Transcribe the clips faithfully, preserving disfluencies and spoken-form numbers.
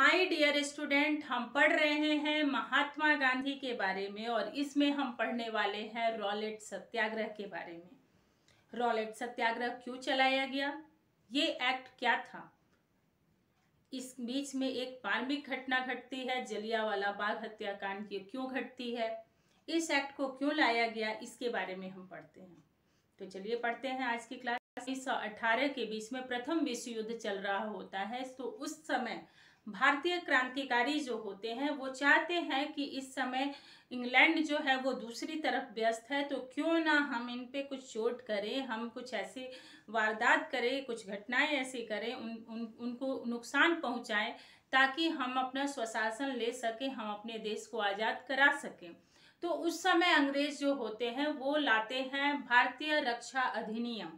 My dear student, हम पढ़ रहे हैं महात्मा गांधी के बारे में और इसमें हम पढ़ने वाले हैं रॉलेट सत्याग्रह के बारे में। रॉलेट सत्याग्रह क्यों चलाया गया, ये एक्ट क्या था। इस बीच में एक मार्मिक घटना घटती है, जलियावाला बाग हत्याकांड की क्यों घटती है, इस एक्ट को क्यों लाया गया, इसके बारे में हम पढ़ते हैं। तो चलिए पढ़ते हैं आज की क्लास। उन्नीस सौ अठारह के बीच में प्रथम विश्व युद्ध चल रहा होता है, तो उस समय भारतीय क्रांतिकारी जो होते हैं वो चाहते हैं कि इस समय इंग्लैंड जो है वो दूसरी तरफ व्यस्त है, तो क्यों ना हम इन पे कुछ चोट करें, हम कुछ ऐसी वारदात करें, कुछ घटनाएं ऐसी करें, उन, उन उनको नुकसान पहुंचाएं, ताकि हम अपना स्वशासन ले सकें, हम अपने देश को आज़ाद करा सकें। तो उस समय अंग्रेज जो होते हैं वो लाते हैं भारतीय रक्षा अधिनियम,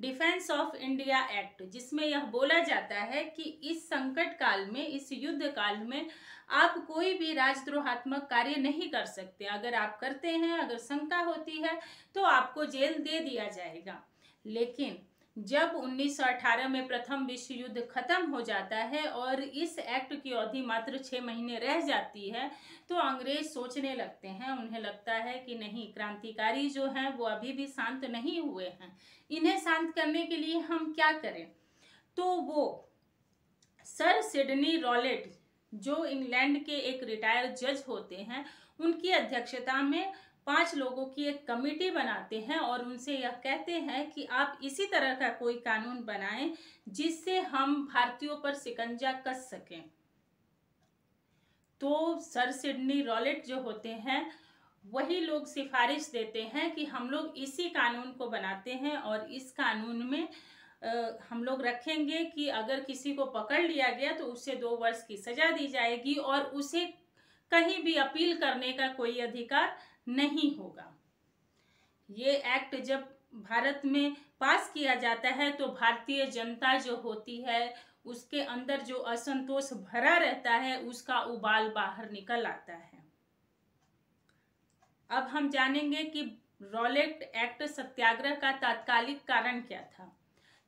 डिफेंस ऑफ इंडिया एक्ट, जिसमें यह बोला जाता है कि इस संकट काल में, इस युद्ध काल में आप कोई भी राजद्रोहात्मक कार्य नहीं कर सकते। अगर आप करते हैं, अगर शंका होती है तो आपको जेल दे दिया जाएगा। लेकिन जब उन्नीस सौ अठारह में प्रथम विश्व युद्ध खत्म हो जाता है और इस एक्ट की अवधि मात्र छः महीने रह जाती है, तो अंग्रेज सोचने लगते हैं, उन्हें लगता है कि नहीं, क्रांतिकारी जो हैं वो अभी भी शांत नहीं हुए हैं, इन्हें शांत करने के लिए हम क्या करें। तो वो सर सिडनी रॉलेट जो इंग्लैंड के एक रिटायर्ड जज होते हैं, उनकी अध्यक्षता में पांच लोगों की एक कमेटी बनाते हैं और उनसे यह कहते हैं कि आप इसी तरह का कोई कानून बनाएं जिससे हम भारतीयों पर शिकंजा कस सकें। तो सर सिडनी रॉलेट जो होते हैं वही लोग सिफारिश देते हैं कि हम लोग इसी कानून को बनाते हैं और इस कानून में हम लोग रखेंगे कि अगर किसी को पकड़ लिया गया तो उसे दो वर्ष की सजा दी जाएगी और उसे कहीं भी अपील करने का कोई अधिकार नहीं होगा। ये एक्ट जब भारत में पास किया जाता है तो भारतीय जनता जो होती है उसके अंदर जो असंतोष भरा रहता है उसका उबाल बाहर निकल आता है। अब हम जानेंगे कि रॉलेट एक्ट सत्याग्रह का तात्कालिक कारण क्या था।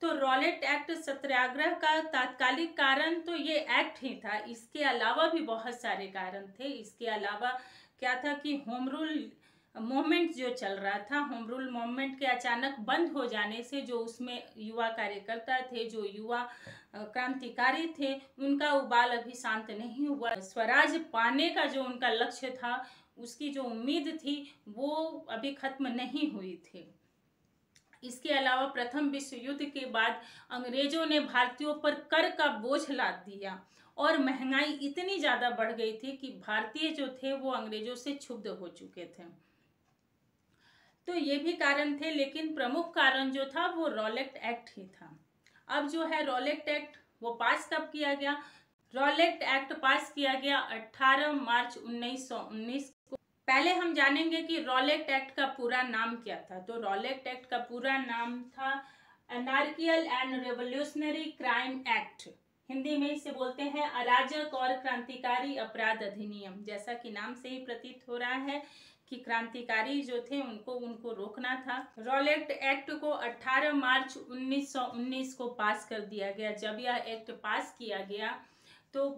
तो रॉलेट एक्ट सत्याग्रह का तात्कालिक कारण तो ये एक्ट ही था, इसके अलावा भी बहुत सारे कारण थे। इसके अलावा क्या था कि होम रूल मूवमेंट जो चल रहा था, होम रूल मूवमेंट के अचानक बंद हो जाने से जो उसमें युवा कार्यकर्ता थे, जो युवा क्रांतिकारी थे, उनका उबाल अभी शांत नहीं हुआ। स्वराज पाने का जो उनका लक्ष्य था, उसकी जो उम्मीद थी, वो अभी खत्म नहीं हुई थी। इसके अलावा प्रथम विश्व युद्ध के बाद अंग्रेजों ने भारतीयों पर कर का बोझ लाद दिया और महंगाई इतनी ज़्यादा बढ़ गई थी कि भारतीय जो थे वो अंग्रेजों से क्षुब्ध हो चुके थे। तो ये भी कारण थे, लेकिन प्रमुख कारण जो था वो रॉलेट एक्ट ही था। अब जो है रॉलेट एक्ट वो पास कब किया गया। रॉलेट एक्ट पास किया गया अठारह मार्च उन्नीस सौ उन्नीस को। पहले हम जानेंगे कि रॉलेट एक्ट का पूरा नाम क्या था। तो रॉलेट एक्ट का पूरा नाम था anarchical and revolutionary crime act. Hindi में इसे बोलते हैं अराजक और क्रांतिकारी अपराध अधिनियम। जैसा कि नाम से ही प्रतीत हो रहा है कि क्रांतिकारी जो थे उनको उनको रोकना था। रॉलेट एक्ट को अठारह मार्च उन्नीस सौ उन्नीस को पास कर दिया गया। जब यह एक्ट पास किया गया तो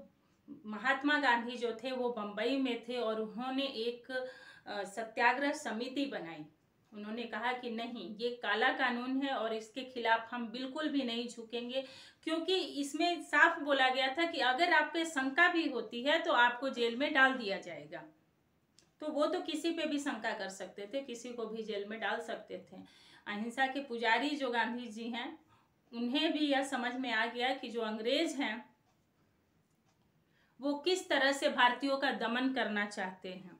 महात्मा गांधी जो थे वो बंबई में थे और उन्होंने एक सत्याग्रह समिति बनाई। उन्होंने कहा कि नहीं, ये काला कानून है और इसके खिलाफ हम बिल्कुल भी नहीं झुकेंगे, क्योंकि इसमें साफ बोला गया था कि अगर आप पे शंका भी होती है तो आपको जेल में डाल दिया जाएगा। तो वो तो किसी पे भी शंका कर सकते थे, किसी को भी जेल में डाल सकते थे। अहिंसा के पुजारी जो गांधी जी हैं, उन्हें भी यह समझ में आ गया कि जो अंग्रेज हैं वो किस तरह से भारतीयों का दमन करना चाहते हैं।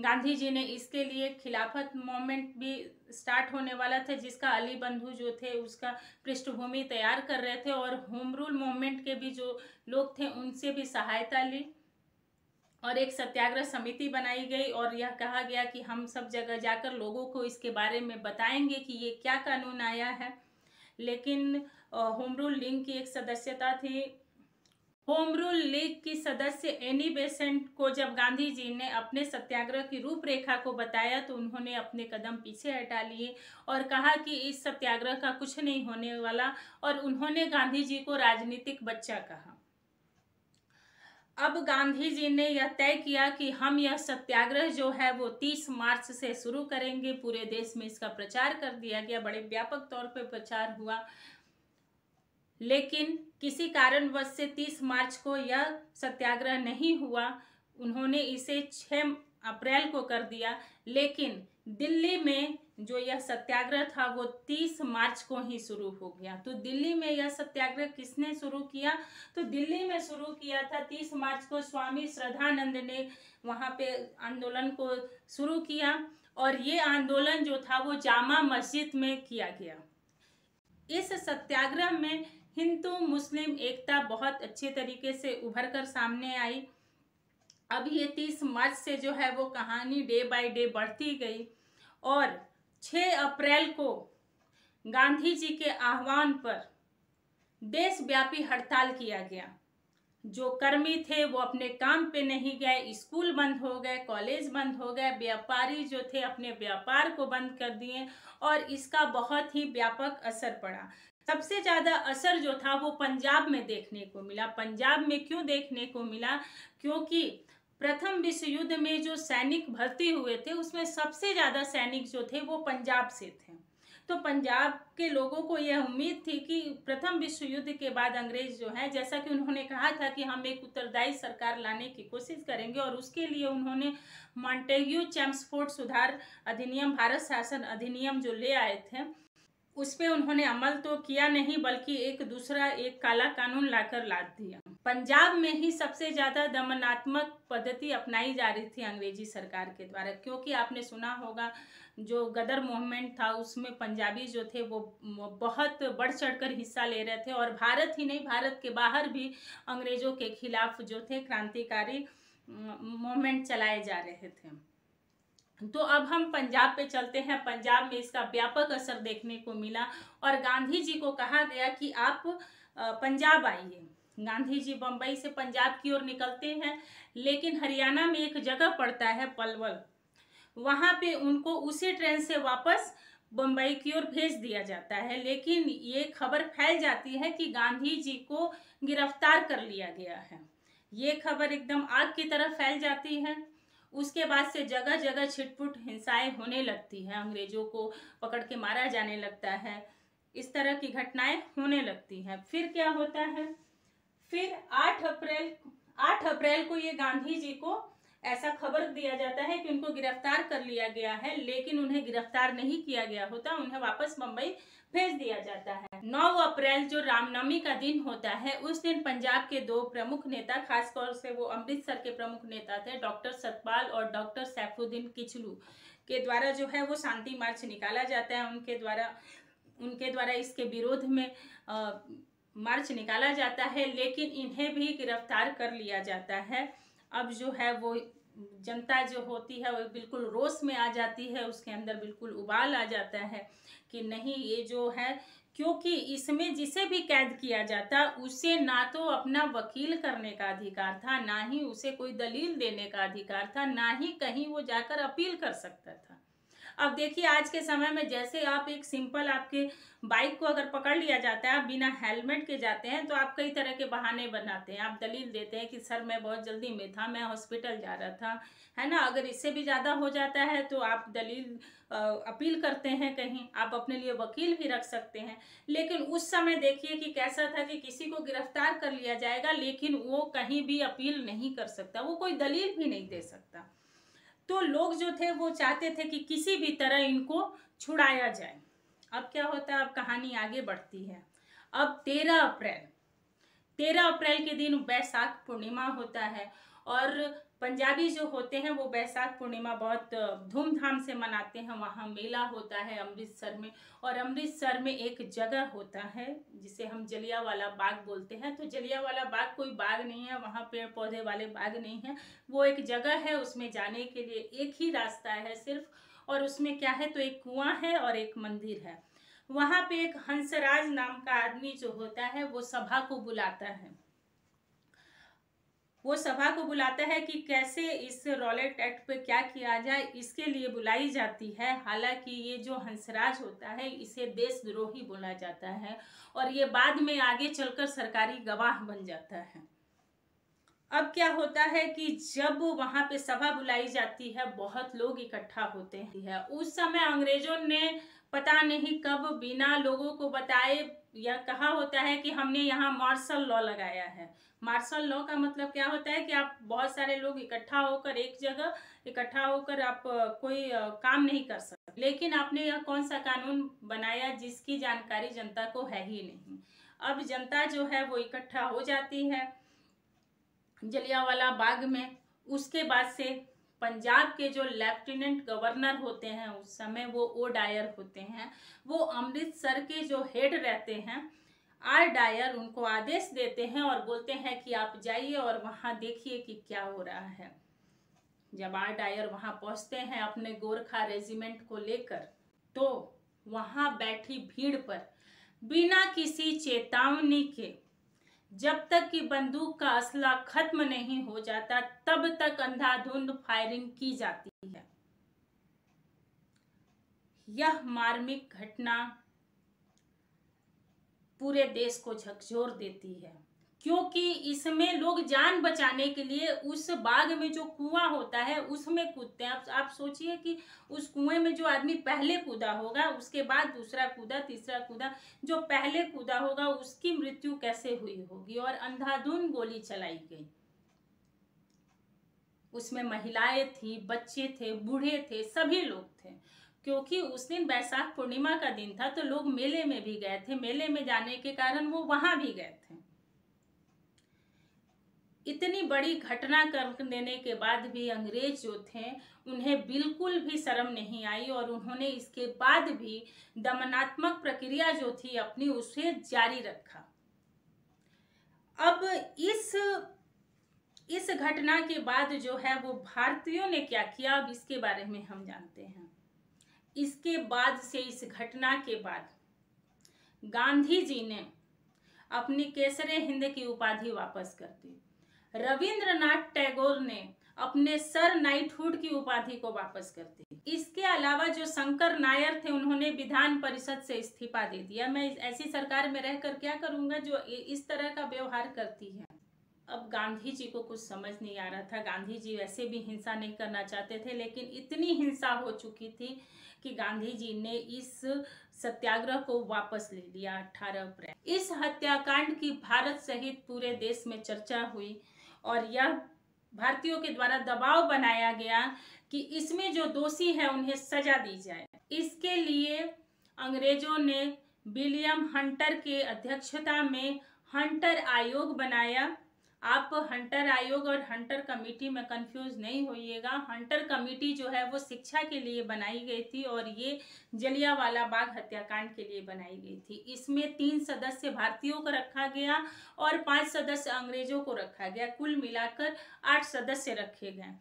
गांधी जी ने इसके लिए खिलाफत मूवमेंट भी स्टार्ट होने वाला था, जिसका अली बंधु जो थे उसका पृष्ठभूमि तैयार कर रहे थे और होम रूल मूवमेंट के भी जो लोग थे उनसे भी सहायता ली और एक सत्याग्रह समिति बनाई गई और यह कहा गया कि हम सब जगह जाकर लोगों को इसके बारे में बताएंगे कि ये क्या कानून आया है। लेकिन होम रूल लीग की एक सदस्यता थी। होम रूल लीग की सदस्य एनी बेसेंट को जब गांधी जी ने अपने सत्याग्रह की रूपरेखा को बताया तो उन्होंने अपने कदम पीछे हटा लिए और कहा कि इस सत्याग्रह का कुछ नहीं होने वाला, और उन्होंने गांधी जी को राजनीतिक बच्चा कहा। अब गांधी जी ने यह तय किया कि हम यह सत्याग्रह जो है वो तीस मार्च से शुरू करेंगे। पूरे देश में इसका प्रचार कर दिया गया, बड़े व्यापक तौर पे प्रचार हुआ, लेकिन किसी कारणवश से तीस मार्च को यह सत्याग्रह नहीं हुआ। उन्होंने इसे छह अप्रैल को कर दिया, लेकिन दिल्ली में जो यह सत्याग्रह था वो तीस मार्च को ही शुरू हो गया। तो दिल्ली में यह सत्याग्रह किसने शुरू किया? तो दिल्ली में शुरू किया था तीस मार्च को स्वामी श्रद्धानंद ने वहाँ पे आंदोलन को शुरू किया, और ये आंदोलन जो था वो जामा मस्जिद में किया गया। इस सत्याग्रह में हिंदू मुस्लिम एकता बहुत अच्छे तरीके से उभर कर सामने आई। अब ये तीस मार्च से जो है वो कहानी डे बाय डे बढ़ती गई, और छह अप्रैल को गांधी जी के आह्वान पर देशव्यापी हड़ताल किया गया। जो कर्मी थे वो अपने काम पे नहीं गए, स्कूल बंद हो गए, कॉलेज बंद हो गए, व्यापारी जो थे अपने व्यापार को बंद कर दिए, और इसका बहुत ही व्यापक असर पड़ा। सबसे ज़्यादा असर जो था वो पंजाब में देखने को मिला। पंजाब में क्यों देखने को मिला? क्योंकि प्रथम विश्व युद्ध में जो सैनिक भर्ती हुए थे उसमें सबसे ज़्यादा सैनिक जो थे वो पंजाब से थे। तो पंजाब के लोगों को यह उम्मीद थी कि प्रथम विश्व युद्ध के बाद अंग्रेज जो हैं, जैसा कि उन्होंने कहा था कि हम एक उत्तरदायी सरकार लाने की कोशिश करेंगे, और उसके लिए उन्होंने मोंटेग्यू चेम्सफोर्ड सुधार अधिनियम, भारत शासन अधिनियम जो ले आए थे, उस पर उन्होंने अमल तो किया नहीं, बल्कि एक दूसरा एक काला कानून लाकर लाद दिया। पंजाब में ही सबसे ज़्यादा दमनात्मक पद्धति अपनाई जा रही थी अंग्रेजी सरकार के द्वारा, क्योंकि आपने सुना होगा जो गदर मूवमेंट था उसमें पंजाबी जो थे वो बहुत बढ़ चढ़कर हिस्सा ले रहे थे, और भारत ही नहीं भारत के बाहर भी अंग्रेजों के खिलाफ जो थे क्रांतिकारी मूवमेंट चलाए जा रहे थे। तो अब हम पंजाब पे चलते हैं। पंजाब में इसका व्यापक असर देखने को मिला, और गांधी जी को कहा गया कि आप पंजाब आइए। गांधी जी बम्बई से पंजाब की ओर निकलते हैं, लेकिन हरियाणा में एक जगह पड़ता है पलवल, वहाँ पे उनको उसी ट्रेन से वापस बम्बई की ओर भेज दिया जाता है। लेकिन ये खबर फैल जाती है कि गांधी जी को गिरफ्तार कर लिया गया है। ये खबर एकदम आग की तरह फैल जाती है। उसके बाद से जगह जगह छिटपुट हिंसाएं होने लगती हैं, अंग्रेजों को पकड़ के मारा जाने लगता है, इस तरह की घटनाएं होने लगती हैं। फिर क्या होता है? फिर आठ अप्रैल आठ अप्रैल को ये गांधी जी को ऐसा खबर दिया जाता है कि उनको गिरफ्तार कर लिया गया है, लेकिन उन्हें गिरफ्तार नहीं किया गया होता, उन्हें वापस बम्बई भेज दिया जाता है। नौ अप्रैल जो रामनवमी का दिन होता है, उस दिन पंजाब के दो प्रमुख नेता, खासतौर से वो अमृतसर के प्रमुख नेता थे, डॉक्टर सतपाल और डॉक्टर सैफुद्दीन किचलू के द्वारा जो है वो शांति मार्च निकाला जाता है। उनके द्वारा उनके द्वारा इसके विरोध में आ, मार्च निकाला जाता है, लेकिन इन्हें भी गिरफ्तार कर लिया जाता है। अब जो है वो जनता जो होती है वो बिल्कुल रोष में आ जाती है, उसके अंदर बिल्कुल उबाल आ जाता है कि नहीं, ये जो है, क्योंकि इसमें जिसे भी कैद किया जाता उसे ना तो अपना वकील करने का अधिकार था, ना ही उसे कोई दलील देने का अधिकार था, ना ही कहीं वो जाकर अपील कर सकता था। अब देखिए, आज के समय में जैसे आप एक सिंपल आपके बाइक को अगर पकड़ लिया जाता है, आप बिना हेलमेट के जाते हैं, तो आप कई तरह के बहाने बनाते हैं, आप दलील देते हैं कि सर मैं बहुत जल्दी में था, मैं हॉस्पिटल जा रहा था, है ना। अगर इससे भी ज़्यादा हो जाता है तो आप दलील आ, अपील करते हैं, कहीं आप अपने लिए वकील भी रख सकते हैं। लेकिन उस समय देखिए कि कैसा था कि किसी को गिरफ्तार कर लिया जाएगा, लेकिन वो कहीं भी अपील नहीं कर सकता, वो कोई दलील भी नहीं दे सकता। तो लोग जो थे वो चाहते थे कि किसी भी तरह इनको छुड़ाया जाए। अब क्या होता है, अब कहानी आगे बढ़ती है। अब तेरह अप्रैल तेरह अप्रैल के दिन बैसाख पूर्णिमा होता है, और पंजाबी जो होते हैं वो बैसाख पूर्णिमा बहुत धूमधाम से मनाते हैं। वहाँ मेला होता है अमृतसर में, और अमृतसर में एक जगह होता है जिसे हम जलियावाला बाग बोलते हैं। तो जलियावाला बाग कोई बाग नहीं है, वहाँ पेड़ पौधे वाले बाग नहीं है, वो एक जगह है, उसमें जाने के लिए एक ही रास्ता है सिर्फ, और उसमें क्या है तो एक कुआं है और एक मंदिर है। वहाँ पे एक हंसराज नाम का आदमी जो होता है वो सभा को बुलाता है वो सभा को बुलाता है कि कैसे इस रॉलेट एक्ट पे क्या किया जाए, इसके लिए बुलाई जाती है। हालांकि ये जो हंसराज होता है इसे देशद्रोही बोला जाता है, और ये बाद में आगे चलकर सरकारी गवाह बन जाता है। अब क्या होता है कि जब वहां पे सभा बुलाई जाती है, बहुत लोग इकट्ठा होते हैं। उस समय अंग्रेजों ने पता नहीं कब बिना लोगों को बताए यह कहा होता है कि हमने यहाँ मार्शल लॉ लगाया है। मार्शल लॉ का मतलब क्या होता है कि आप बहुत सारे लोग इकट्ठा होकर एक जगह इकट्ठा होकर आप कोई काम नहीं कर सकते। लेकिन आपने यह कौन सा कानून बनाया जिसकी जानकारी जनता को है ही नहीं। अब जनता जो है वो इकट्ठा हो जाती है जलियावाला बाग में। उसके बाद से पंजाब के जो लेफ्टिनेंट गवर्नर होते हैं उस समय वो ओ डायर होते हैं, वो अमृतसर के जो हेड रहते हैं आर डायर, उनको आदेश देते हैं और बोलते हैं कि आप जाइए और वहाँ देखिए कि क्या हो रहा है। जब आर डायर वहाँ पहुँचते हैं अपने गोरखा रेजिमेंट को लेकर, तो वहाँ बैठी भीड़ पर बिना किसी चेतावनी के, जब तक कि बंदूक का असला खत्म नहीं हो जाता तब तक अंधाधुंध फायरिंग की जाती है। यह मार्मिक घटना पूरे देश को झकझोर देती है, क्योंकि इसमें लोग जान बचाने के लिए उस बाग में जो कुआं होता है उसमें कूदते हैं। आप, आप सोचिए कि उस कुएं में जो आदमी पहले कूदा होगा, उसके बाद दूसरा कूदा, तीसरा कूदा, जो पहले कूदा होगा उसकी मृत्यु कैसे हुई होगी। और अंधाधुंध गोली चलाई गई। उसमें महिलाएं थी, बच्चे थे, बूढ़े थे, सभी लोग थे। क्योंकि उस दिन बैसाख पूर्णिमा का दिन था, तो लोग मेले में भी गए थे। मेले में जाने के कारण वो वहां भी गए थे। इतनी बड़ी घटना कर देने के बाद भी अंग्रेज जो थे उन्हें बिल्कुल भी शर्म नहीं आई और उन्होंने इसके बाद भी दमनात्मक प्रक्रिया जो थी अपनी उसे जारी रखा। अब इस इस घटना के बाद जो है वो भारतीयों ने क्या किया, अब इसके बारे में हम जानते हैं। इसके बाद से, इस घटना के बाद गांधी जी ने अपनी केसरे हिंद की उपाधि वापस कर दी। रवींद्रनाथ टैगोर ने अपने सर नाइटहुड की उपाधि को वापस कर दी। इसके अलावा जो शंकर नायर थे उन्होंने विधान परिषद से इस्तीफा दे दिया। मैं ऐसी सरकार में रहकर क्या करूंगा जो इस तरह का व्यवहार करती है। अब गांधी जी को कुछ समझ नहीं आ रहा था। गांधी जी वैसे भी हिंसा नहीं करना चाहते थे, लेकिन इतनी हिंसा हो चुकी थी कि गांधी जी ने इस सत्याग्रह को वापस ले लिया। अठारह अप्रैल इस हत्याकांड की भारत सहित पूरे देश में चर्चा हुई और यह भारतीयों के द्वारा दबाव बनाया गया कि इसमें जो दोषी है उन्हें सजा दी जाए। इसके लिए अंग्रेजों ने विलियम हंटर के अध्यक्षता में हंटर आयोग बनाया। आप हंटर आयोग और हंटर कमेटी में कंफ्यूज नहीं होइएगा। हंटर कमेटी जो है वो शिक्षा के लिए बनाई गई थी और ये जलियावाला बाग हत्याकांड के लिए बनाई गई थी। इसमें तीन सदस्य भारतीयों को रखा गया और पांच सदस्य अंग्रेजों को रखा गया। कुल मिलाकर आठ सदस्य रखे गए।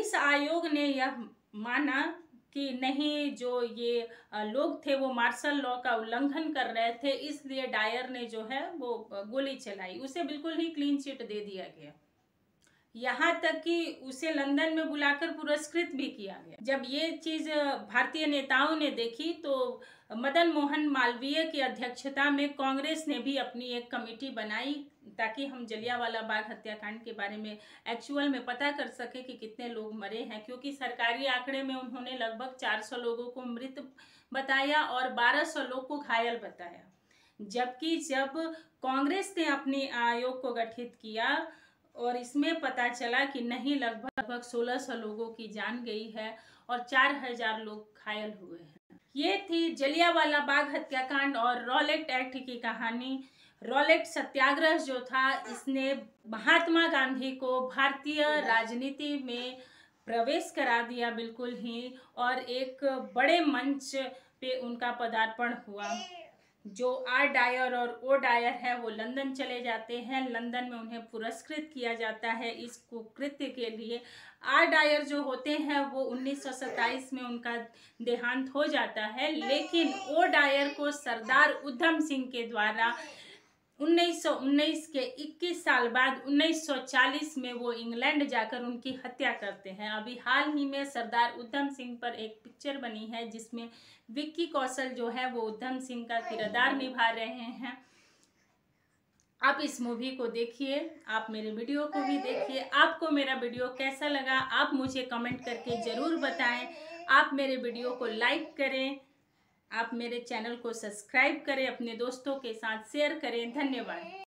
इस आयोग ने यह माना कि नहीं, जो ये लोग थे वो मार्शल लॉ का उल्लंघन कर रहे थे, इसलिए डायर ने जो है वो गोली चलाई। उसे बिल्कुल ही क्लीन चिट दे दिया गया। यहाँ तक कि उसे लंदन में बुलाकर पुरस्कृत भी किया गया। जब ये चीज़ भारतीय नेताओं ने देखी तो मदन मोहन मालवीय की अध्यक्षता में कांग्रेस ने भी अपनी एक कमेटी बनाई ताकि हम जलियावाला बाग हत्याकांड के बारे में एक्चुअल में पता कर सके कि कितने लोग मरे हैं। क्योंकि सरकारी आंकड़े में उन्होंने लगभग चार सौ लोगों को मृत बताया और बारह सौ लोग को घायल बताया। जबकि जब कांग्रेस ने अपने आयोग को गठित किया और इसमें पता चला कि नहीं, लगभग लगभग सोलह सौ लोगों की जान गई है और चार हजार लोग घायल हुए हैं। ये थी जलियावाला बाग हत्याकांड और रॉलेट एक्ट की कहानी। रॉलेट सत्याग्रह जो था इसने महात्मा गांधी को भारतीय राजनीति में प्रवेश करा दिया बिल्कुल ही, और एक बड़े मंच पे उनका पदार्पण हुआ। जो आर डायर और ओ डायर है वो लंदन चले जाते हैं। लंदन में उन्हें पुरस्कृत किया जाता है इस कुकृत्य के लिए। आर डायर जो होते हैं वो उन्नीस सौ सत्ताईस में उनका देहांत हो जाता है, लेकिन ओ डायर को सरदार ऊधम सिंह के द्वारा उन्नीस सौ उन्नीस के इक्कीस साल बाद उन्नीस सौ चालीस में वो इंग्लैंड जाकर उनकी हत्या करते हैं। अभी हाल ही में सरदार ऊधम सिंह पर एक पिक्चर बनी है जिसमें विक्की कौशल जो है वो ऊधम सिंह का किरदार निभा रहे हैं। आप इस मूवी को देखिए, आप मेरे वीडियो को भी देखिए। आपको मेरा वीडियो कैसा लगा आप मुझे कमेंट करके ज़रूर बताएं। आप मेरे वीडियो को लाइक करें, आप मेरे चैनल को सब्सक्राइब करें, अपने दोस्तों के साथ शेयर करें। धन्यवाद।